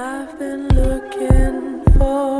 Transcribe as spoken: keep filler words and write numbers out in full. I've been looking for